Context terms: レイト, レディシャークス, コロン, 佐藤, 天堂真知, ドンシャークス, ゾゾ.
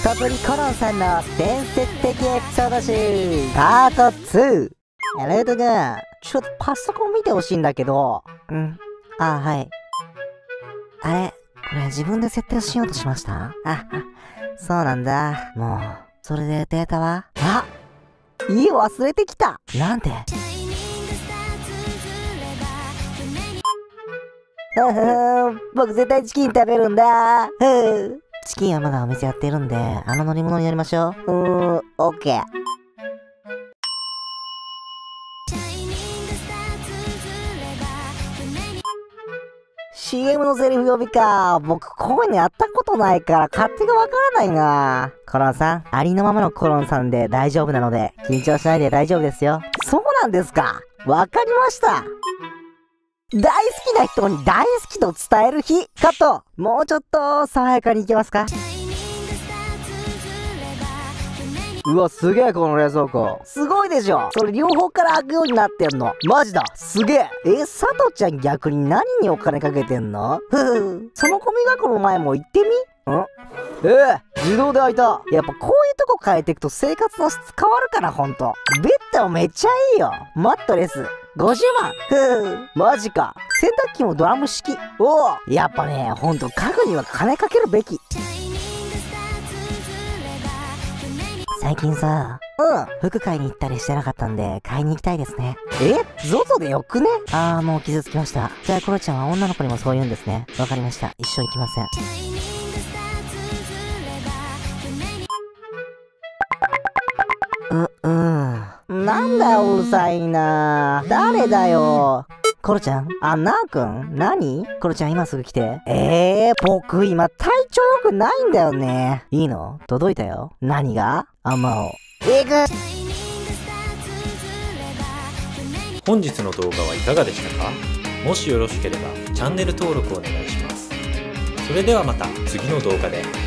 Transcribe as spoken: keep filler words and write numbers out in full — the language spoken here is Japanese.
すこぶりコロンさんの伝説的エピソード集パートツー。レイト君、ちょっとパソコン見てほしいんだけど。うん。あ、はい。あれ、これ自分で設定しようとしました？あ、そうなんだ。もう、それでデータは？あ！家忘れてきた！なんで？僕絶対チキン食べるんだ。チキンはまだお店やってるんで、あの乗り物に乗りましょう。うーん、オッケー。シーエム のセリフ読みか。僕、こういうのやったことないから、勝手がわからないな。コロンさん、ありのままのコロンさんで大丈夫なので、緊張しないで大丈夫ですよ。そうなんですか。わかりました。大好きな人に大好きと伝える日。カット。もうちょっと爽やかにいけますか？うわ、すげえ、この冷蔵庫。すごいでしょ。それ両方から開くようになってんの。マジだ。すげえ。え、佐藤ちゃん逆に何にお金かけてんの？ふふ。そのゴミ箱の前も行ってみ？ん？ええ、自動で開いた。やっぱこういうとこ変えていくと生活の質変わるからほんと。ベッドめっちゃいいよ。マットレス。ごじゅうまん。ふふ。マジか。洗濯機もドラム式。おお。やっぱね、ほんと家具には金かけるべき。最近さ、うん、服買いに行ったりしてなかったんで、買いに行きたいですね。え？ゾゾでよくね？あー、もう傷つきました。じゃあ、コロちゃんは女の子にもそう言うんですね。わかりました。一生行きません。う、うん。なんだよ、うるさいな。誰だよ。コロちゃん？あ、なーくん？何？コロちゃん今すぐ来て。えー、僕今体調良くないんだよね。いいの？届いたよ。何が？あんまを。えぐっ！本日の動画はいかがでしたか？もしよろしければチャンネル登録お願いします。それではまた次の動画で。